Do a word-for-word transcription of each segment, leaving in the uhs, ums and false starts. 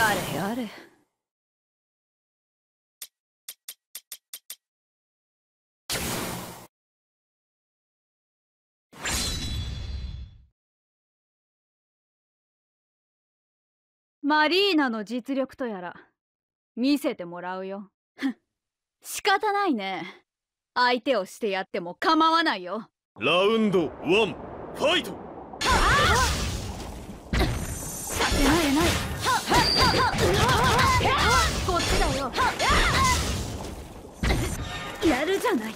やれやれ。マリーナの実力とやら見せてもらうよ。仕方ないね。相手をしてやっても構わないよ。ラウンドワン、ファイト。させられない。こっちだよ。やるじゃない。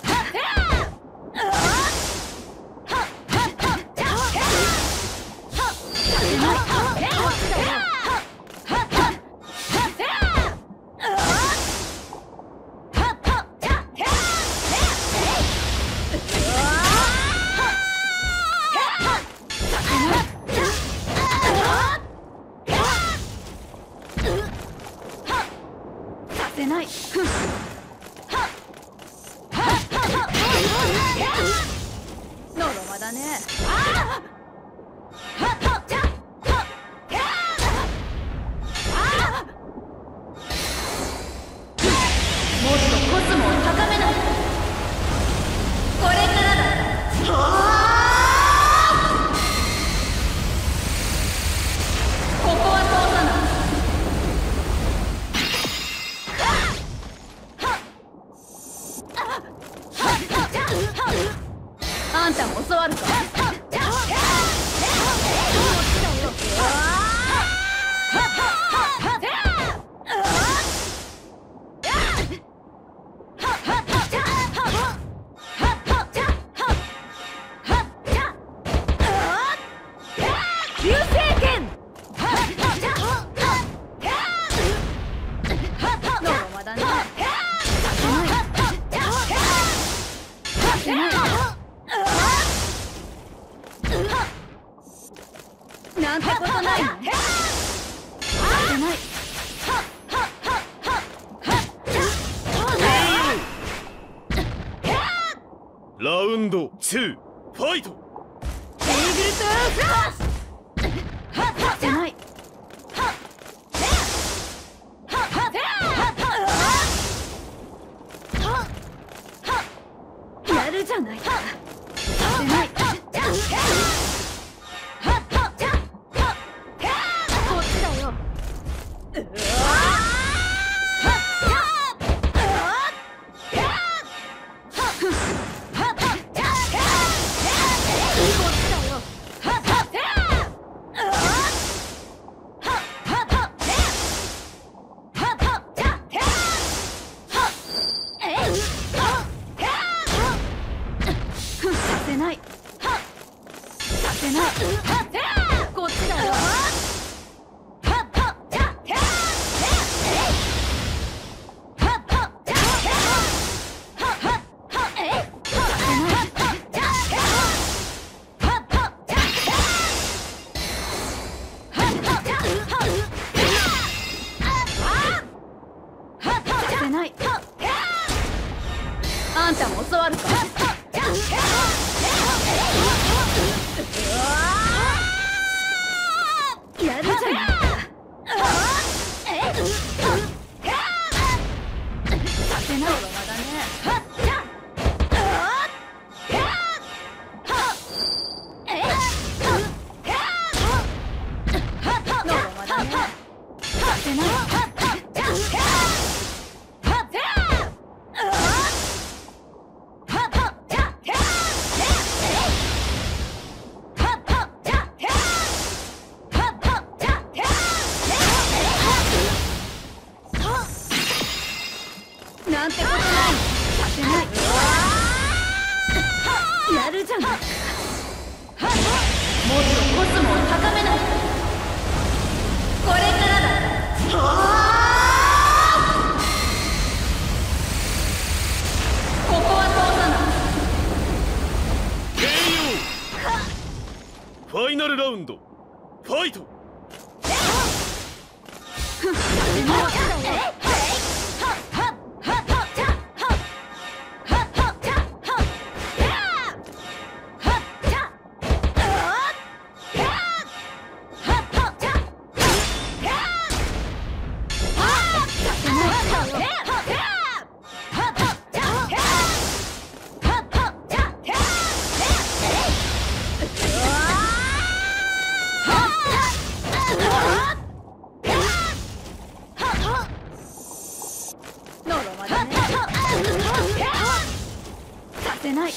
れない。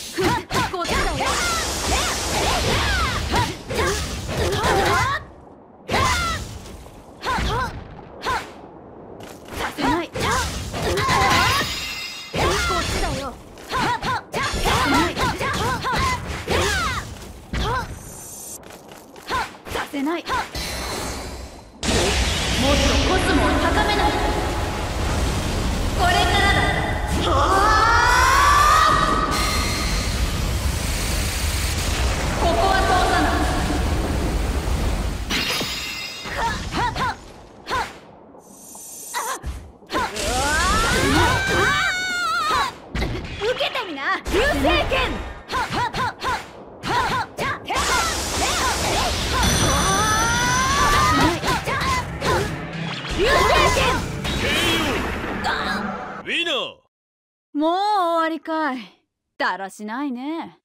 だらしないね。